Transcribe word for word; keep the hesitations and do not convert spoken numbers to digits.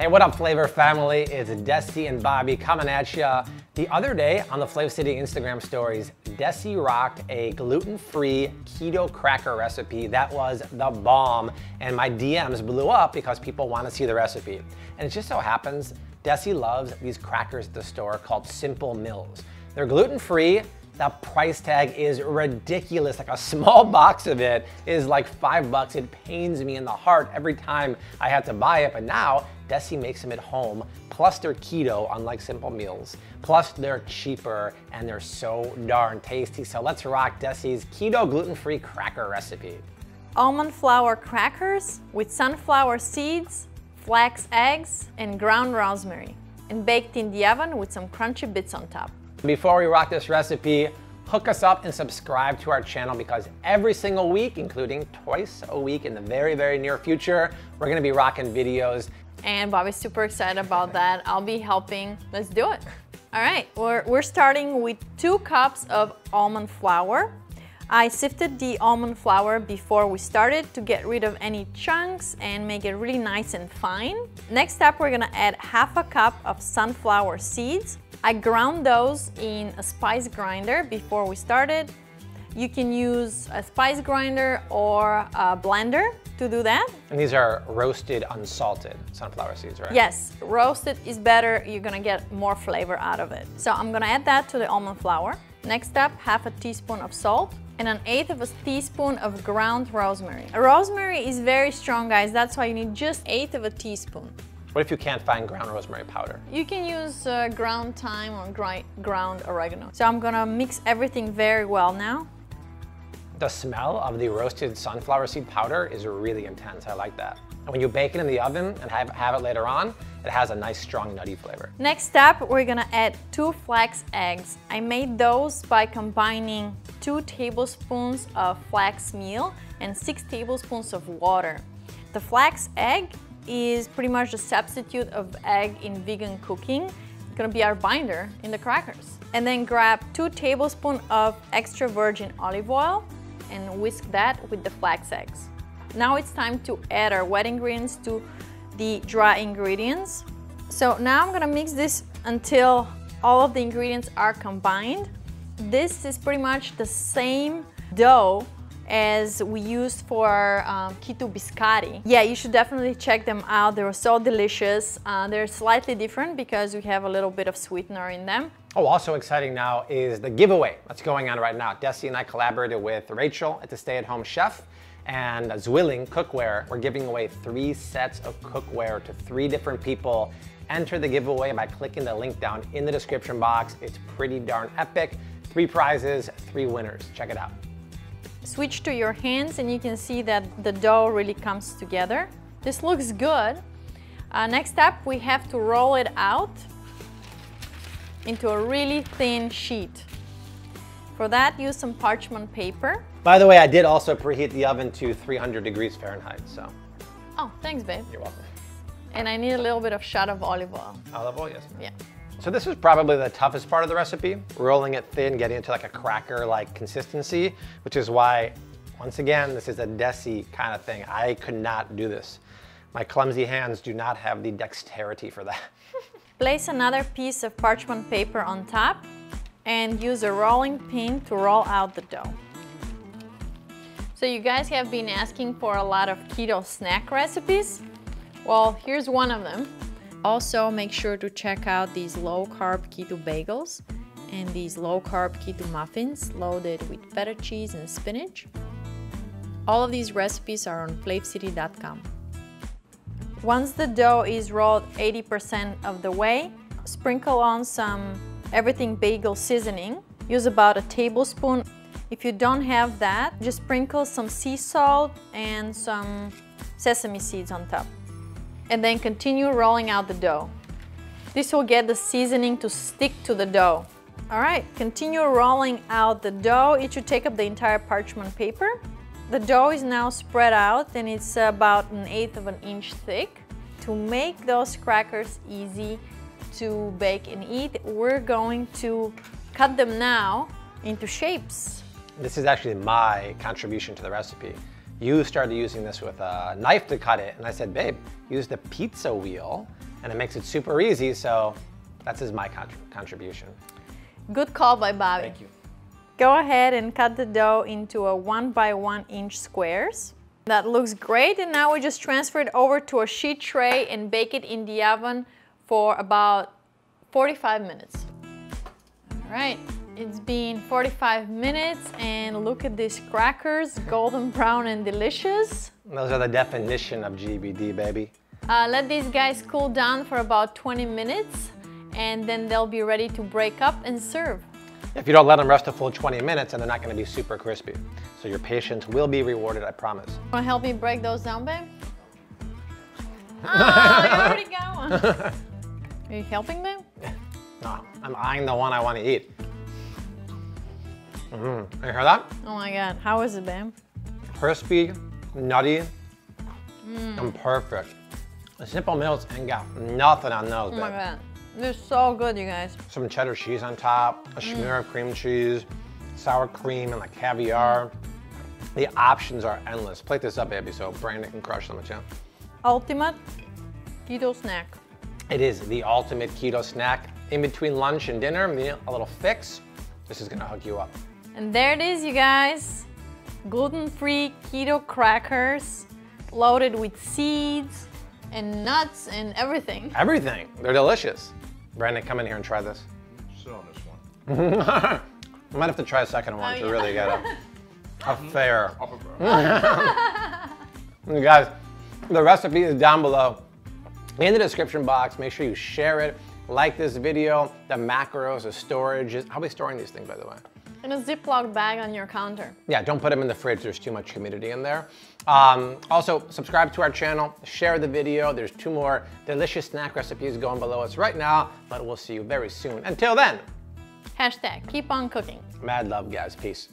Hey, what up, Flavor family? It's Dessi and Bobby coming at ya. The other day on the Flavor City Instagram stories, Dessi rocked a gluten-free keto cracker recipe that was the bomb, and my D Ms blew up because people want to see the recipe. And it just so happens, Dessi loves these crackers at the store called Simple Mills. They're gluten-free. The price tag is ridiculous. Like, a small box of it is like five bucks. It pains me in the heart every time I have to buy it, but now Dessi makes them at home. Plus they're keto, unlike Simple Meals. Plus they're cheaper and they're so darn tasty. So let's rock Dessi's keto gluten-free cracker recipe. Almond flour crackers with sunflower seeds, flax eggs, and ground rosemary, and baked in the oven with some crunchy bits on top. Before we rock this recipe, hook us up and subscribe to our channel, because every single week, including twice a week in the very, very near future, we're gonna be rocking videos. And Bobby's super excited about that. I'll be helping. Let's do it. All right, we're, we're starting with two cups of almond flour. I sifted the almond flour before we started to get rid of any chunks and make it really nice and fine. Next up, we're gonna add half a cup of sunflower seeds. I ground those in a spice grinder before we started. You can use a spice grinder or a blender to do that. And these are roasted, unsalted sunflower seeds, right? Yes, roasted is better. You're gonna get more flavor out of it. So I'm gonna add that to the almond flour. Next up, half a teaspoon of salt and an eighth of a teaspoon of ground rosemary. Rosemary is very strong, guys. That's why you need just eighth of a teaspoon. What if you can't find ground rosemary powder? You can use uh, ground thyme or gri ground oregano. So I'm gonna mix everything very well now. The smell of the roasted sunflower seed powder is really intense. I like that. And when you bake it in the oven and have, have it later on, it has a nice strong nutty flavor. Next up, we're gonna add two flax eggs. I made those by combining two tablespoons of flax meal and six tablespoons of water. The flax egg is pretty much a substitute of egg in vegan cooking. It's gonna be our binder in the crackers. And then grab two tablespoons of extra virgin olive oil and whisk that with the flax eggs. Now it's time to add our wet ingredients to the dry ingredients. So now I'm gonna mix this until all of the ingredients are combined. This is pretty much the same dough as we used for um, Keto Biscotti. Yeah, you should definitely check them out. They were so delicious. Uh, they're slightly different because we have a little bit of sweetener in them. Oh, also exciting now is the giveaway that's going on right now. Dessi and I collaborated with Rachel at the Stay At Home Chef and Zwilling Cookware. We're giving away three sets of cookware to three different people. Enter the giveaway by clicking the link down in the description box. It's pretty darn epic. Three prizes, three winners. Check it out. Switch to your hands and you can see that the dough really comes together. This looks good. Uh, next up, we have to roll it out into a really thin sheet. For that, use some parchment paper. By the way, I did also preheat the oven to three hundred degrees Fahrenheit, so. Oh, thanks, babe. You're welcome. And I need a little bit of shot of olive oil. Olive oil, yes, ma'am. Yeah. So this is probably the toughest part of the recipe, rolling it thin, getting it to like a cracker-like consistency, which is why, once again, this is a Dessi kind of thing. I could not do this. My clumsy hands do not have the dexterity for that. Place another piece of parchment paper on top and use a rolling pin to roll out the dough. So you guys have been asking for a lot of keto snack recipes. Well, here's one of them. Also, make sure to check out these low-carb keto bagels and these low-carb keto muffins loaded with feta cheese and spinach. All of these recipes are on flavor city dot com. Once the dough is rolled eighty percent of the way, sprinkle on some everything bagel seasoning. Use about a tablespoon. If you don't have that, just sprinkle some sea salt and some sesame seeds on top. And then continue rolling out the dough. This will get the seasoning to stick to the dough. All right, continue rolling out the dough. It should take up the entire parchment paper. The dough is now spread out and it's about an eighth of an inch thick. To make those crackers easy to bake and eat, we're going to cut them now into shapes. This is actually my contribution to the recipe. You started using this with a knife to cut it, and I said, babe, use the pizza wheel and it makes it super easy, so that's my contrib- contribution. Good call by Bobby. Thank you. Go ahead and cut the dough into a one by one inch squares. That looks great, and now we just transfer it over to a sheet tray and bake it in the oven for about forty-five minutes. All right, it's been forty-five minutes, and look at these crackers, golden brown and delicious. Those are the definition of G B D, baby. Uh, let these guys cool down for about twenty minutes, and then they'll be ready to break up and serve. If you don't let them rest a full twenty minutes, and they're not going to be super crispy. So your patience will be rewarded, I promise. Want to help me break those down, babe? Oh, you already got one. Are you helping, babe? No, I'm eyeing the one I want to eat. Mm-hmm. You heard that? Oh my God, how is it, babe? Crispy, nutty, mm. and perfect. The Simple Mills ain't got nothing on those, babe. Oh my God. They're so good, you guys. Some cheddar cheese on top, a mm. smear of cream cheese, sour cream, and like caviar. The options are endless. Plate this up, baby, so Brandon can crush them with you. Ultimate keto snack. It is the ultimate keto snack. In between lunch and dinner, a little fix. This is gonna hook you up. And there it is, you guys. Gluten-free keto crackers loaded with seeds and nuts and everything. Everything. They're delicious. Brandon, come in here and try this. Sit on this one. I might have to try a second one oh, to yeah. really get a, a fair. You guys, the recipe is down below in the description box. Make sure you share it, like this video, the macros, the storage. How are we storing these things, by the way? In a Ziploc bag on your counter. Yeah, don't put them in the fridge. There's too much humidity in there. Um, also, subscribe to our channel, share the video. There's two more delicious snack recipes going below us right now, but we'll see you very soon. Until then. Hashtag keep on cooking. Mad love, guys. Peace.